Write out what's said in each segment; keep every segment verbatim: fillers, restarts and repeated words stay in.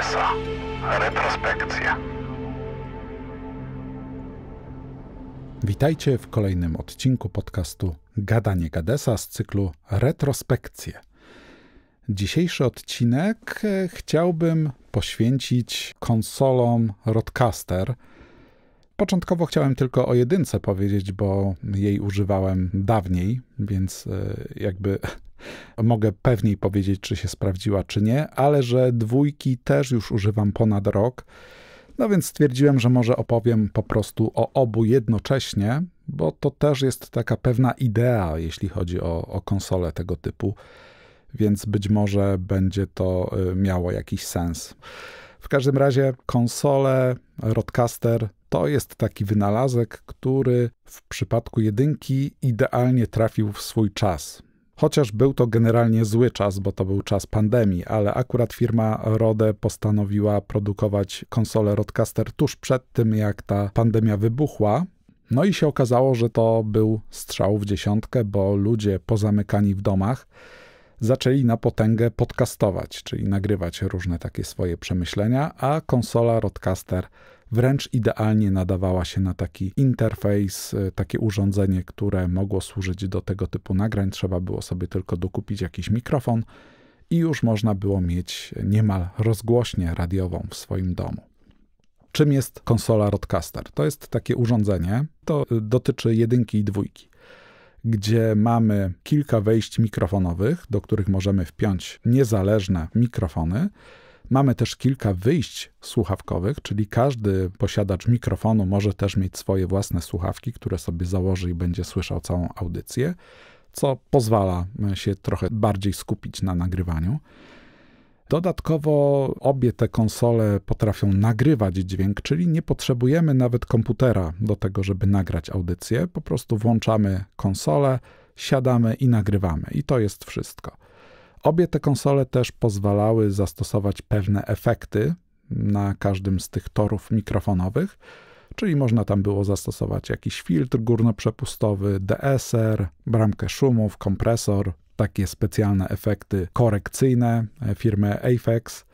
Gadesa. Retrospekcja. Witajcie w kolejnym odcinku podcastu Gadanie Gadesa z cyklu Retrospekcje. Dzisiejszy odcinek chciałbym poświęcić konsolom Rodecaster. Początkowo chciałem tylko o jedynce powiedzieć, bo jej używałem dawniej, więc jakby mogę pewniej powiedzieć, czy się sprawdziła, czy nie, ale że dwójki też już używam ponad rok, no więc stwierdziłem, że może opowiem po prostu o obu jednocześnie, bo to też jest taka pewna idea, jeśli chodzi o, o konsolę tego typu, więc być może będzie to miało jakiś sens. W każdym razie konsole Rodecaster to jest taki wynalazek, który w przypadku jedynki idealnie trafił w swój czas. Chociaż był to generalnie zły czas, bo to był czas pandemii, ale akurat firma Røde postanowiła produkować konsolę Rodecaster tuż przed tym, jak ta pandemia wybuchła. No i się okazało, że to był strzał w dziesiątkę, bo ludzie pozamykani w domach zaczęli na potęgę podcastować, czyli nagrywać różne takie swoje przemyślenia, a konsola Rodecaster wręcz idealnie nadawała się na taki interfejs, takie urządzenie, które mogło służyć do tego typu nagrań. Trzeba było sobie tylko dokupić jakiś mikrofon i już można było mieć niemal rozgłośnię radiową w swoim domu. Czym jest konsola Rodecaster? To jest takie urządzenie, to dotyczy jedynki i dwójki, gdzie mamy kilka wejść mikrofonowych, do których możemy wpiąć niezależne mikrofony. Mamy też kilka wyjść słuchawkowych, czyli każdy posiadacz mikrofonu może też mieć swoje własne słuchawki, które sobie założy i będzie słyszał całą audycję, co pozwala się trochę bardziej skupić na nagrywaniu. Dodatkowo obie te konsole potrafią nagrywać dźwięk, czyli nie potrzebujemy nawet komputera do tego, żeby nagrać audycję. Po prostu włączamy konsolę, siadamy i nagrywamy. I to jest wszystko. Obie te konsole też pozwalały zastosować pewne efekty na każdym z tych torów mikrofonowych, czyli można tam było zastosować jakiś filtr górnoprzepustowy, de eser, bramkę szumów, kompresor, takie specjalne efekty korekcyjne firmy A F X.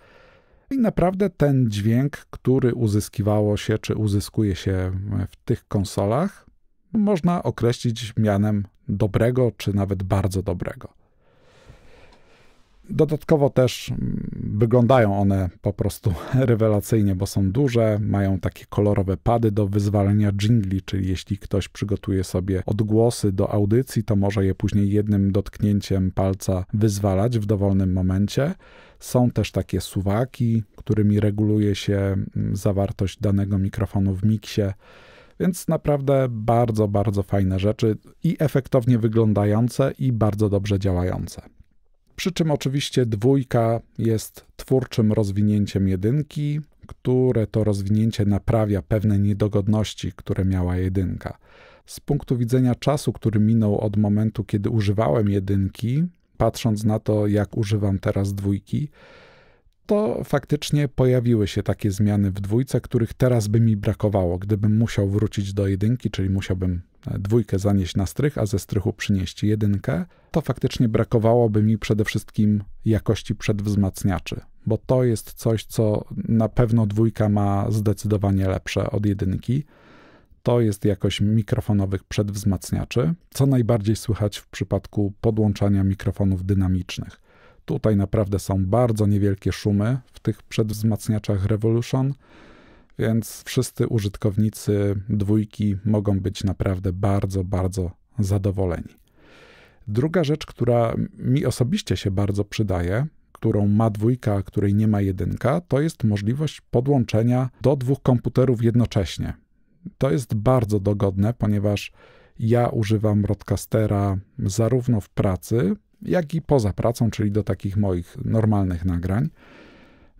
I naprawdę ten dźwięk, który uzyskiwało się, czy uzyskuje się w tych konsolach, można określić mianem dobrego, czy nawet bardzo dobrego. Dodatkowo też wyglądają one po prostu rewelacyjnie, bo są duże, mają takie kolorowe pady do wyzwalania dżingli, czyli jeśli ktoś przygotuje sobie odgłosy do audycji, to może je później jednym dotknięciem palca wyzwalać w dowolnym momencie. Są też takie suwaki, którymi reguluje się zawartość danego mikrofonu w miksie. Więc naprawdę bardzo, bardzo fajne rzeczy i efektownie wyglądające i bardzo dobrze działające. Przy czym oczywiście dwójka jest twórczym rozwinięciem jedynki, które to rozwinięcie naprawia pewne niedogodności, które miała jedynka. Z punktu widzenia czasu, który minął od momentu, kiedy używałem jedynki, patrząc na to, jak używam teraz dwójki, to faktycznie pojawiły się takie zmiany w dwójce, których teraz by mi brakowało, gdybym musiał wrócić do jedynki, czyli musiałbym dwójkę zanieść na strych, a ze strychu przynieść jedynkę, to faktycznie brakowałoby mi przede wszystkim jakości przedwzmacniaczy, bo to jest coś, co na pewno dwójka ma zdecydowanie lepsze od jedynki. To jest jakość mikrofonowych przedwzmacniaczy, co najbardziej słychać w przypadku podłączania mikrofonów dynamicznych. Tutaj naprawdę są bardzo niewielkie szumy w tych przedwzmacniaczach Revolution, więc wszyscy użytkownicy dwójki mogą być naprawdę bardzo, bardzo zadowoleni. Druga rzecz, która mi osobiście się bardzo przydaje, którą ma dwójka, a której nie ma jedynka, to jest możliwość podłączenia do dwóch komputerów jednocześnie. To jest bardzo dogodne, ponieważ ja używam Rodecastera zarówno w pracy, jak i poza pracą, czyli do takich moich normalnych nagrań.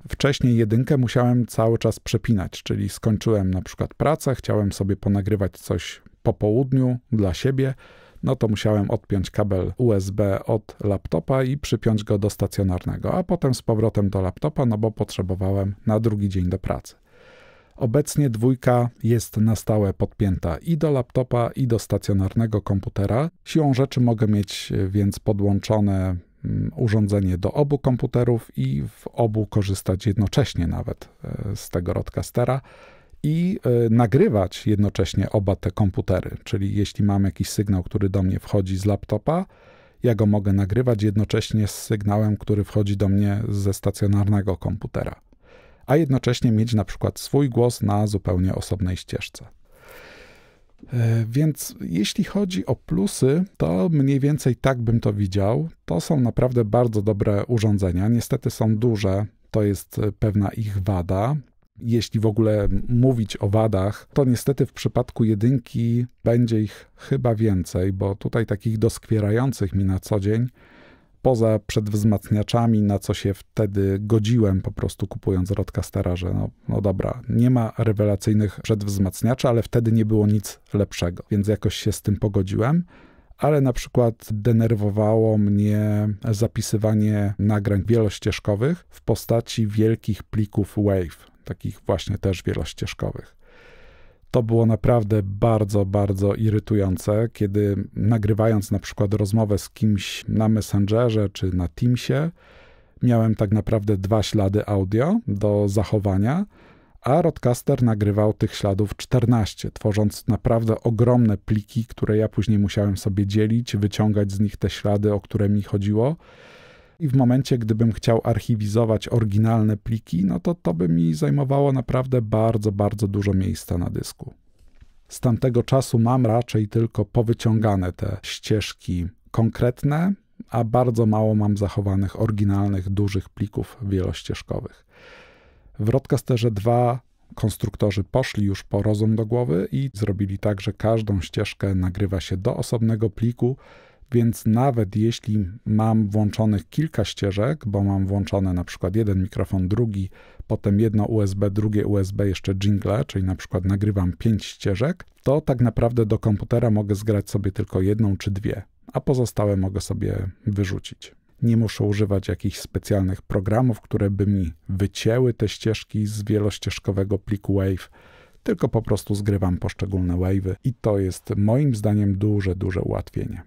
Wcześniej jedynkę musiałem cały czas przepinać, czyli skończyłem na przykład pracę, chciałem sobie ponagrywać coś po południu dla siebie, no to musiałem odpiąć kabel U S B od laptopa i przypiąć go do stacjonarnego, a potem z powrotem do laptopa, no bo potrzebowałem na drugi dzień do pracy. Obecnie dwójka jest na stałe podpięta i do laptopa, i do stacjonarnego komputera. Siłą rzeczy mogę mieć więc podłączone urządzenie do obu komputerów i w obu korzystać jednocześnie nawet z tego roadcastera i nagrywać jednocześnie oba te komputery. Czyli jeśli mam jakiś sygnał, który do mnie wchodzi z laptopa, ja go mogę nagrywać jednocześnie z sygnałem, który wchodzi do mnie ze stacjonarnego komputera, a jednocześnie mieć na przykład swój głos na zupełnie osobnej ścieżce. Więc jeśli chodzi o plusy, to mniej więcej tak bym to widział. To są naprawdę bardzo dobre urządzenia. Niestety są duże, to jest pewna ich wada. Jeśli w ogóle mówić o wadach, to niestety w przypadku jedynki będzie ich chyba więcej, bo tutaj takich doskwierających mi na co dzień, poza przedwzmacniaczami, na co się wtedy godziłem po prostu kupując roadcastera, że no, no dobra, nie ma rewelacyjnych przedwzmacniaczy, ale wtedy nie było nic lepszego, więc jakoś się z tym pogodziłem. Ale na przykład denerwowało mnie zapisywanie nagrań wielościeżkowych w postaci wielkich plików WAV, takich właśnie też wielościeżkowych. To było naprawdę bardzo, bardzo irytujące, kiedy nagrywając na przykład rozmowę z kimś na Messengerze czy na Teamsie, miałem tak naprawdę dwa ślady audio do zachowania, a roadcaster nagrywał tych śladów czternaście, tworząc naprawdę ogromne pliki, które ja później musiałem sobie dzielić, wyciągać z nich te ślady, o które mi chodziło. I w momencie, gdybym chciał archiwizować oryginalne pliki, no to to by mi zajmowało naprawdę bardzo, bardzo dużo miejsca na dysku. Z tamtego czasu mam raczej tylko powyciągane te ścieżki konkretne, a bardzo mało mam zachowanych oryginalnych, dużych plików wielościeżkowych. W Roadcasterze dwa konstruktorzy poszli już po rozum do głowy i zrobili tak, że każdą ścieżkę nagrywa się do osobnego pliku, więc nawet jeśli mam włączonych kilka ścieżek, bo mam włączone na przykład jeden mikrofon, drugi, potem jedno U S B, drugie U S B, jeszcze jingle, czyli na przykład nagrywam pięć ścieżek, to tak naprawdę do komputera mogę zgrać sobie tylko jedną czy dwie, a pozostałe mogę sobie wyrzucić. Nie muszę używać jakichś specjalnych programów, które by mi wycięły te ścieżki z wielościeżkowego pliku WAV, tylko po prostu zgrywam poszczególne WAVy i to jest moim zdaniem duże, duże ułatwienie.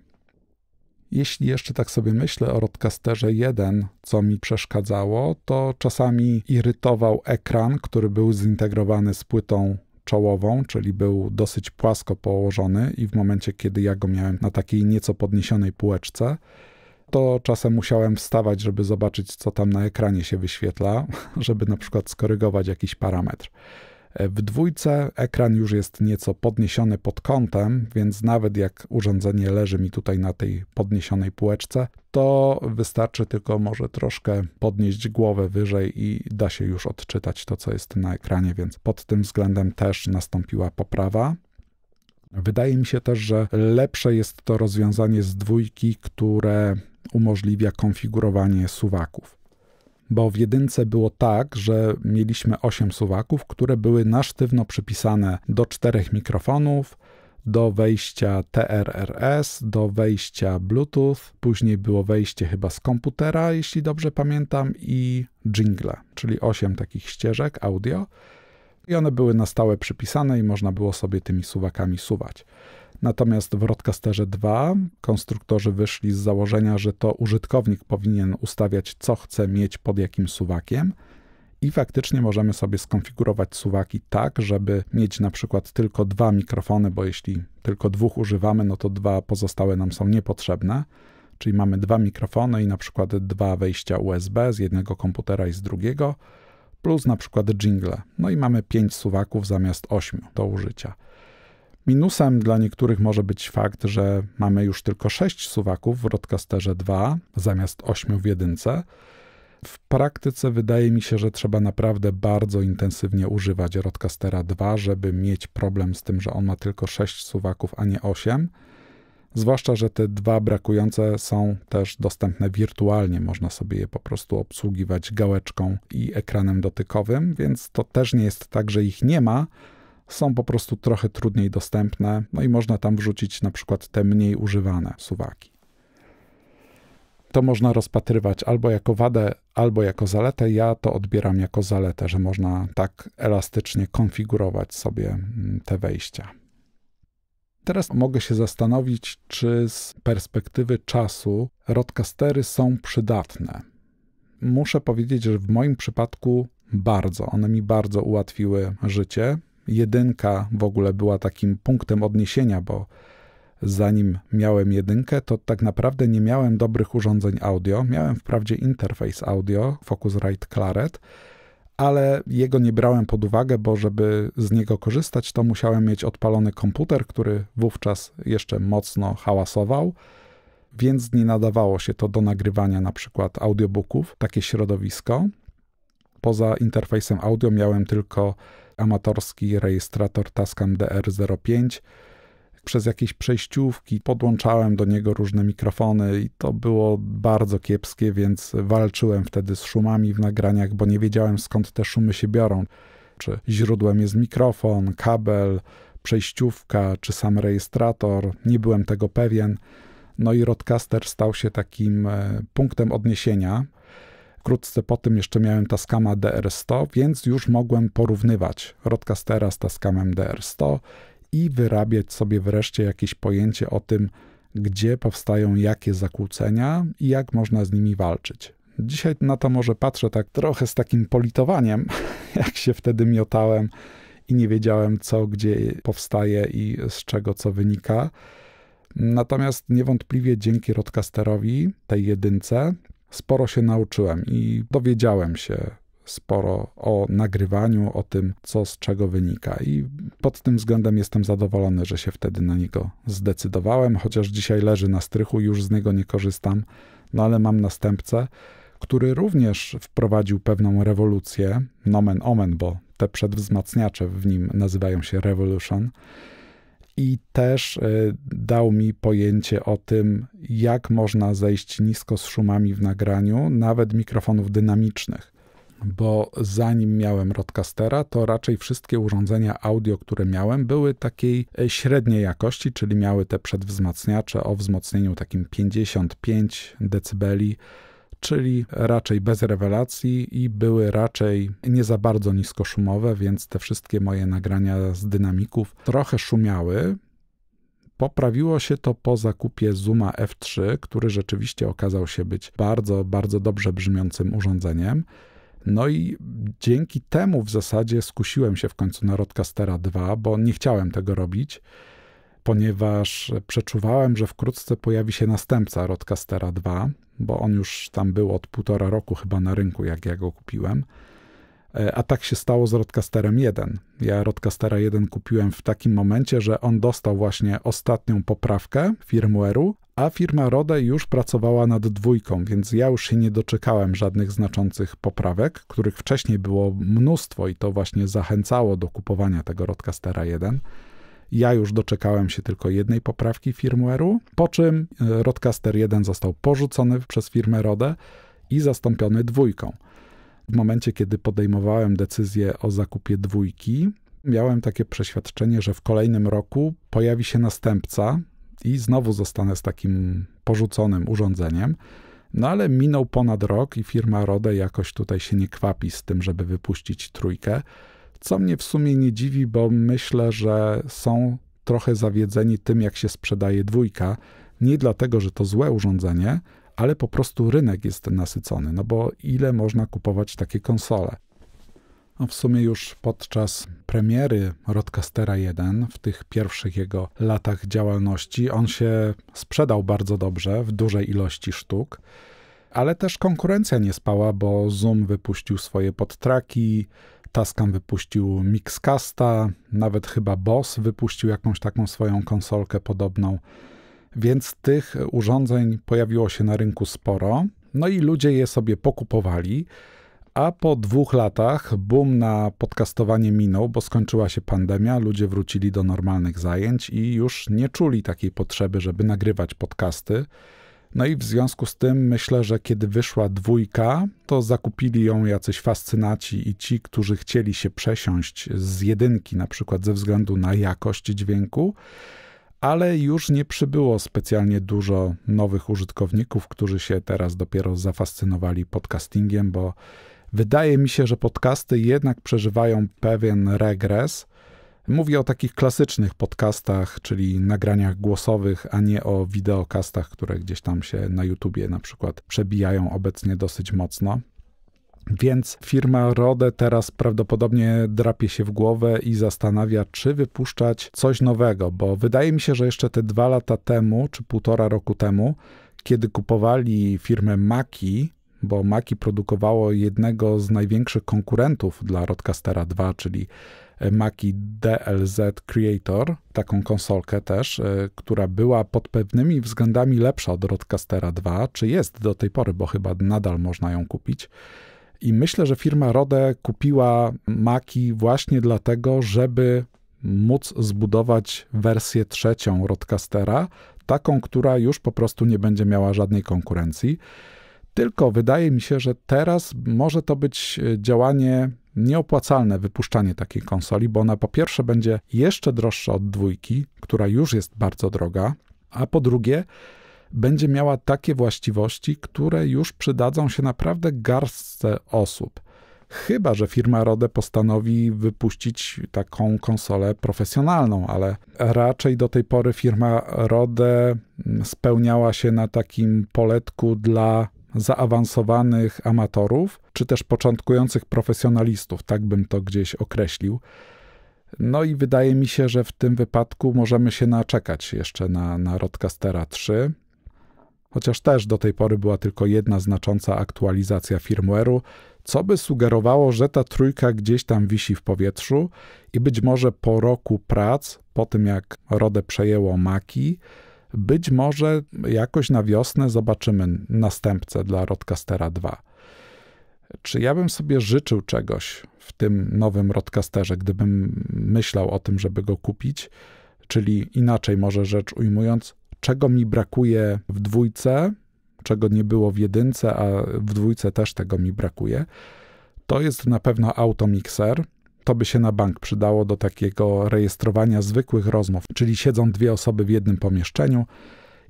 Jeśli jeszcze tak sobie myślę o Roadcasterze jeden, co mi przeszkadzało, to czasami irytował ekran, który był zintegrowany z płytą czołową, czyli był dosyć płasko położony i w momencie, kiedy ja go miałem na takiej nieco podniesionej półeczce, to czasem musiałem wstawać, żeby zobaczyć, co tam na ekranie się wyświetla, żeby na przykład skorygować jakiś parametr. W dwójce ekran już jest nieco podniesiony pod kątem, więc nawet jak urządzenie leży mi tutaj na tej podniesionej półeczce, to wystarczy tylko może troszkę podnieść głowę wyżej i da się już odczytać to, co jest na ekranie, więc pod tym względem też nastąpiła poprawa. Wydaje mi się też, że lepsze jest to rozwiązanie z dwójki, które umożliwia konfigurowanie suwaków. Bo w jedynce było tak, że mieliśmy osiem suwaków, które były na sztywno przypisane do czterech mikrofonów, do wejścia T R R S, do wejścia Bluetooth, później było wejście chyba z komputera, jeśli dobrze pamiętam, i jingle, czyli osiem takich ścieżek audio. I one były na stałe przypisane i można było sobie tymi suwakami suwać. Natomiast w Roadcasterze dwa konstruktorzy wyszli z założenia, że to użytkownik powinien ustawiać, co chce mieć pod jakim suwakiem i faktycznie możemy sobie skonfigurować suwaki tak, żeby mieć na przykład tylko dwa mikrofony, bo jeśli tylko dwóch używamy, no to dwa pozostałe nam są niepotrzebne, czyli mamy dwa mikrofony i na przykład dwa wejścia U S B z jednego komputera i z drugiego, plus na przykład jingle. No i mamy pięć suwaków zamiast ośmiu do użycia. Minusem dla niektórych może być fakt, że mamy już tylko sześć suwaków w Roadcasterze dwa zamiast ośmiu w jedynce. W praktyce wydaje mi się, że trzeba naprawdę bardzo intensywnie używać Roadcastera dwa, żeby mieć problem z tym, że on ma tylko sześć suwaków, a nie osiem. Zwłaszcza, że te dwa brakujące są też dostępne wirtualnie. Można sobie je po prostu obsługiwać gałeczką i ekranem dotykowym, więc to też nie jest tak, że ich nie ma. Są po prostu trochę trudniej dostępne, no i można tam wrzucić na przykład te mniej używane suwaki. To można rozpatrywać albo jako wadę, albo jako zaletę. Ja to odbieram jako zaletę, że można tak elastycznie konfigurować sobie te wejścia. Teraz mogę się zastanowić, czy z perspektywy czasu roadcastery są przydatne. Muszę powiedzieć, że w moim przypadku bardzo. One mi bardzo ułatwiły życie. Jedynka w ogóle była takim punktem odniesienia, bo zanim miałem jedynkę, to tak naprawdę nie miałem dobrych urządzeń audio. Miałem wprawdzie interfejs audio Focusrite Claret, ale jego nie brałem pod uwagę, bo żeby z niego korzystać, to musiałem mieć odpalony komputer, który wówczas jeszcze mocno hałasował, więc nie nadawało się to do nagrywania na przykład audiobooków, takie środowisko. Poza interfejsem audio miałem tylko amatorski rejestrator Tascam D R zero pięć. Przez jakieś przejściówki podłączałem do niego różne mikrofony i to było bardzo kiepskie, więc walczyłem wtedy z szumami w nagraniach, bo nie wiedziałem, skąd te szumy się biorą. Czy źródłem jest mikrofon, kabel, przejściówka, czy sam rejestrator. Nie byłem tego pewien. No i roadcaster stał się takim punktem odniesienia. Wkrótce po tym jeszcze miałem Tascama D R sto, więc już mogłem porównywać roadcastera z Tascamem D R sto i wyrabiać sobie wreszcie jakieś pojęcie o tym, gdzie powstają jakie zakłócenia i jak można z nimi walczyć. Dzisiaj na to może patrzę tak trochę z takim politowaniem, jak się wtedy miotałem i nie wiedziałem, co gdzie powstaje i z czego co wynika. Natomiast niewątpliwie dzięki roadcasterowi, tej jedynce, sporo się nauczyłem i dowiedziałem się sporo o nagrywaniu, o tym, co z czego wynika. I pod tym względem jestem zadowolony, że się wtedy na niego zdecydowałem, chociaż dzisiaj leży na strychu, już z niego nie korzystam, no ale mam następcę, który również wprowadził pewną rewolucję, nomen omen, bo te przedwzmacniacze w nim nazywają się Revolution, i też dał mi pojęcie o tym, jak można zejść nisko z szumami w nagraniu, nawet mikrofonów dynamicznych. Bo zanim miałem roadcastera, to raczej wszystkie urządzenia audio, które miałem, były takiej średniej jakości, czyli miały te przedwzmacniacze o wzmocnieniu takim pięćdziesiąt pięć decybeli, czyli raczej bez rewelacji i były raczej nie za bardzo niskoszumowe, więc te wszystkie moje nagrania z dynamików trochę szumiały. Poprawiło się to po zakupie Zooma F trzy, który rzeczywiście okazał się być bardzo, bardzo dobrze brzmiącym urządzeniem. No i dzięki temu w zasadzie skusiłem się w końcu na roadcastera dwa, bo nie chciałem tego robić, ponieważ przeczuwałem, że wkrótce pojawi się następca roadcastera dwa, bo on już tam był od półtora roku chyba na rynku, jak ja go kupiłem. A tak się stało z roadcasterem jeden. Ja roadcastera jeden kupiłem w takim momencie, że on dostał właśnie ostatnią poprawkę firmware'u, a firma Røde już pracowała nad dwójką, więc ja już się nie doczekałem żadnych znaczących poprawek, których wcześniej było mnóstwo i to właśnie zachęcało do kupowania tego roadcastera jeden. Ja już doczekałem się tylko jednej poprawki firmware'u, po czym roadcaster jeden został porzucony przez firmę Røde i zastąpiony dwójką. W momencie, kiedy podejmowałem decyzję o zakupie dwójki, miałem takie przeświadczenie, że w kolejnym roku pojawi się następca i znowu zostanę z takim porzuconym urządzeniem. No ale minął ponad rok i firma Røde jakoś tutaj się nie kwapi z tym, żeby wypuścić trójkę, co mnie w sumie nie dziwi, bo myślę, że są trochę zawiedzeni tym, jak się sprzedaje dwójka. Nie dlatego, że to złe urządzenie, ale po prostu rynek jest nasycony, no bo ile można kupować takie konsole? No w sumie już podczas premiery roadcastera jeden, w tych pierwszych jego latach działalności, on się sprzedał bardzo dobrze, w dużej ilości sztuk, ale też konkurencja nie spała, bo Zoom wypuścił swoje podtraki, Tascam wypuścił Mixcasta, nawet chyba Boss wypuścił jakąś taką swoją konsolkę podobną. Więc tych urządzeń pojawiło się na rynku sporo, no i ludzie je sobie pokupowali, a po dwóch latach boom na podcastowanie minął, bo skończyła się pandemia, ludzie wrócili do normalnych zajęć i już nie czuli takiej potrzeby, żeby nagrywać podcasty. No i w związku z tym myślę, że kiedy wyszła dwójka, to zakupili ją jacyś fascynaci i ci, którzy chcieli się przesiąść z jedynki, na przykład ze względu na jakość dźwięku, ale już nie przybyło specjalnie dużo nowych użytkowników, którzy się teraz dopiero zafascynowali podcastingiem, bo wydaje mi się, że podcasty jednak przeżywają pewien regres. Mówię o takich klasycznych podcastach, czyli nagraniach głosowych, a nie o wideokastach, które gdzieś tam się na YouTubie na przykład przebijają obecnie dosyć mocno. Więc firma Røde teraz prawdopodobnie drapie się w głowę i zastanawia, czy wypuszczać coś nowego, bo wydaje mi się, że jeszcze te dwa lata temu, czy półtora roku temu, kiedy kupowali firmę Mackie, bo Mackie produkowało jednego z największych konkurentów dla Rodcastera dwa, czyli Mackie D L Z Creator, taką konsolkę też, która była pod pewnymi względami lepsza od Rodcastera dwa, czy jest do tej pory, bo chyba nadal można ją kupić. I myślę, że firma Røde kupiła Mackie właśnie dlatego, żeby móc zbudować wersję trzecią Rodcastera, taką, która już po prostu nie będzie miała żadnej konkurencji. Tylko wydaje mi się, że teraz może to być działanie nieopłacalne, wypuszczanie takiej konsoli, bo ona po pierwsze będzie jeszcze droższa od dwójki, która już jest bardzo droga, a po drugie będzie miała takie właściwości, które już przydadzą się naprawdę garstce osób. Chyba że firma Røde postanowi wypuścić taką konsolę profesjonalną, ale raczej do tej pory firma Røde spełniała się na takim poletku dla zaawansowanych amatorów, czy też początkujących profesjonalistów, tak bym to gdzieś określił. No i wydaje mi się, że w tym wypadku możemy się naczekać jeszcze na, na Rodcastera trzy, chociaż też do tej pory była tylko jedna znacząca aktualizacja firmware'u, co by sugerowało, że ta trójka gdzieś tam wisi w powietrzu i być może po roku prac, po tym jak Røde przejęło Mackie, być może jakoś na wiosnę zobaczymy następcę dla Rodcastera dwa. Czy ja bym sobie życzył czegoś w tym nowym Rodcasterze, gdybym myślał o tym, żeby go kupić? Czyli inaczej może rzecz ujmując, czego mi brakuje w dwójce, czego nie było w jedynce, a w dwójce też tego mi brakuje, to jest na pewno automikser. To by się na bank przydało do takiego rejestrowania zwykłych rozmów, czyli siedzą dwie osoby w jednym pomieszczeniu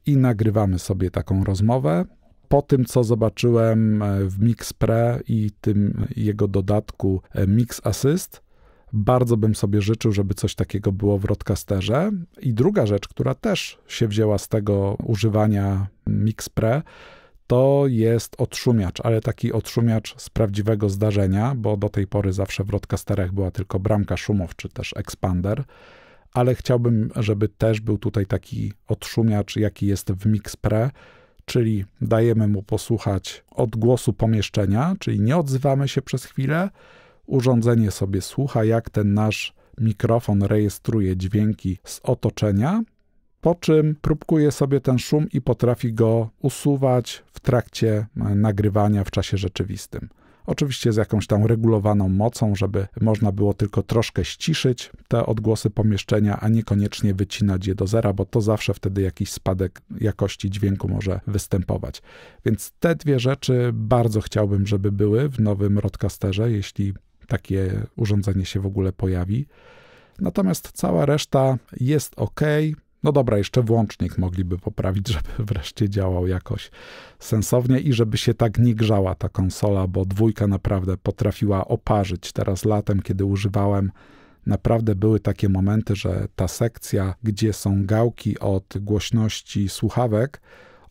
i nagrywamy sobie taką rozmowę. Po tym, co zobaczyłem w MixPre i tym jego dodatku Mix Assist, bardzo bym sobie życzył, żeby coś takiego było w Rodcasterze. I druga rzecz, która też się wzięła z tego używania MixPre, to jest odszumiacz, ale taki odszumiacz z prawdziwego zdarzenia, bo do tej pory zawsze w Rodcasterach była tylko bramka szumów, czy też expander, ale chciałbym, żeby też był tutaj taki odszumiacz, jaki jest w MixPre, czyli dajemy mu posłuchać odgłosu pomieszczenia, czyli nie odzywamy się przez chwilę, urządzenie sobie słucha, jak ten nasz mikrofon rejestruje dźwięki z otoczenia, po czym próbkuje sobie ten szum i potrafi go usuwać w trakcie nagrywania w czasie rzeczywistym. Oczywiście z jakąś tam regulowaną mocą, żeby można było tylko troszkę ściszyć te odgłosy pomieszczenia, a niekoniecznie wycinać je do zera, bo to zawsze wtedy jakiś spadek jakości dźwięku może występować. Więc te dwie rzeczy bardzo chciałbym, żeby były w nowym Rodcasterze, jeśli takie urządzenie się w ogóle pojawi. Natomiast cała reszta jest ok. No dobra, jeszcze włącznik mogliby poprawić, żeby wreszcie działał jakoś sensownie i żeby się tak nie grzała ta konsola, bo dwójka naprawdę potrafiła oparzyć. Teraz latem, kiedy używałem, naprawdę były takie momenty, że ta sekcja, gdzie są gałki od głośności słuchawek,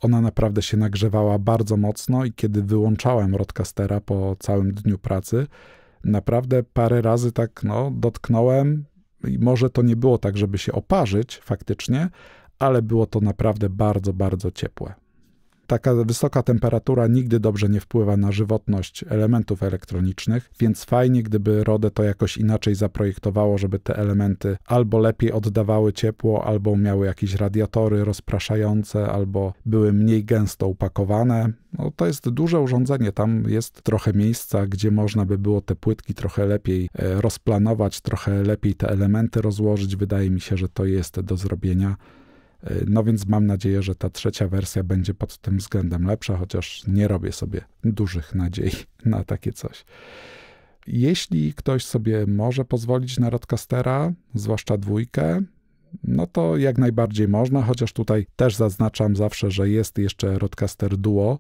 ona naprawdę się nagrzewała bardzo mocno i kiedy wyłączałem Rodcastera po całym dniu pracy, naprawdę parę razy tak no, dotknąłem. I może to nie było tak, żeby się oparzyć faktycznie, ale było to naprawdę bardzo, bardzo ciepłe. Taka wysoka temperatura nigdy dobrze nie wpływa na żywotność elementów elektronicznych, więc fajnie, gdyby Røde to jakoś inaczej zaprojektowało, żeby te elementy albo lepiej oddawały ciepło, albo miały jakieś radiatory rozpraszające, albo były mniej gęsto upakowane. No, to jest duże urządzenie, tam jest trochę miejsca, gdzie można by było te płytki trochę lepiej rozplanować, trochę lepiej te elementy rozłożyć. Wydaje mi się, że to jest do zrobienia. No więc mam nadzieję, że ta trzecia wersja będzie pod tym względem lepsza, chociaż nie robię sobie dużych nadziei na takie coś. Jeśli ktoś sobie może pozwolić na Rodcastera, zwłaszcza dwójkę, no to jak najbardziej można, chociaż tutaj też zaznaczam zawsze, że jest jeszcze Rodcaster Duo,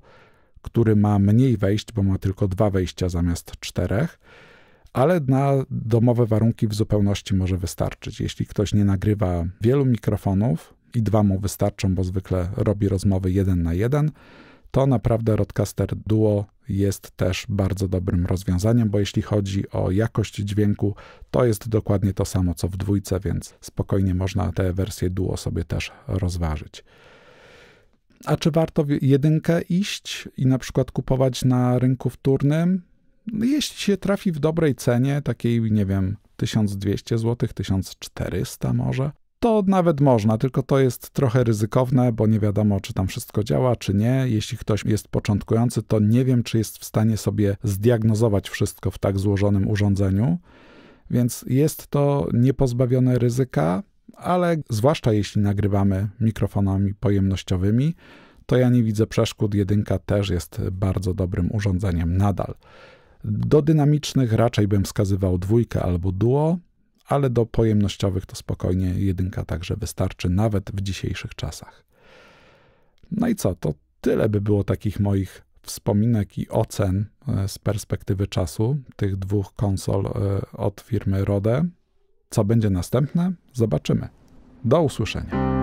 który ma mniej wejść, bo ma tylko dwa wejścia zamiast czterech. ale na domowe warunki w zupełności może wystarczyć. Jeśli ktoś nie nagrywa wielu mikrofonów i dwa mu wystarczą, bo zwykle robi rozmowy jeden na jeden, to naprawdę Rodecaster Duo jest też bardzo dobrym rozwiązaniem, bo jeśli chodzi o jakość dźwięku, to jest dokładnie to samo co w dwójce, więc spokojnie można tę wersję Duo sobie też rozważyć. A czy warto w jedynkę iść i na przykład kupować na rynku wtórnym? Jeśli się trafi w dobrej cenie, takiej, nie wiem, tysiąc dwieście złotych, tysiąc czterysta może, to nawet można, tylko to jest trochę ryzykowne, bo nie wiadomo, czy tam wszystko działa, czy nie. Jeśli ktoś jest początkujący, to nie wiem, czy jest w stanie sobie zdiagnozować wszystko w tak złożonym urządzeniu, więc jest to niepozbawione ryzyka, ale zwłaszcza jeśli nagrywamy mikrofonami pojemnościowymi, to ja nie widzę przeszkód. Jedynka też jest bardzo dobrym urządzeniem nadal. Do dynamicznych raczej bym wskazywał dwójkę albo duo, ale do pojemnościowych to spokojnie jedynka także wystarczy, nawet w dzisiejszych czasach. No i co, to tyle by było takich moich wspominek i ocen z perspektywy czasu tych dwóch konsol od firmy Røde. Co będzie następne? Zobaczymy. Do usłyszenia.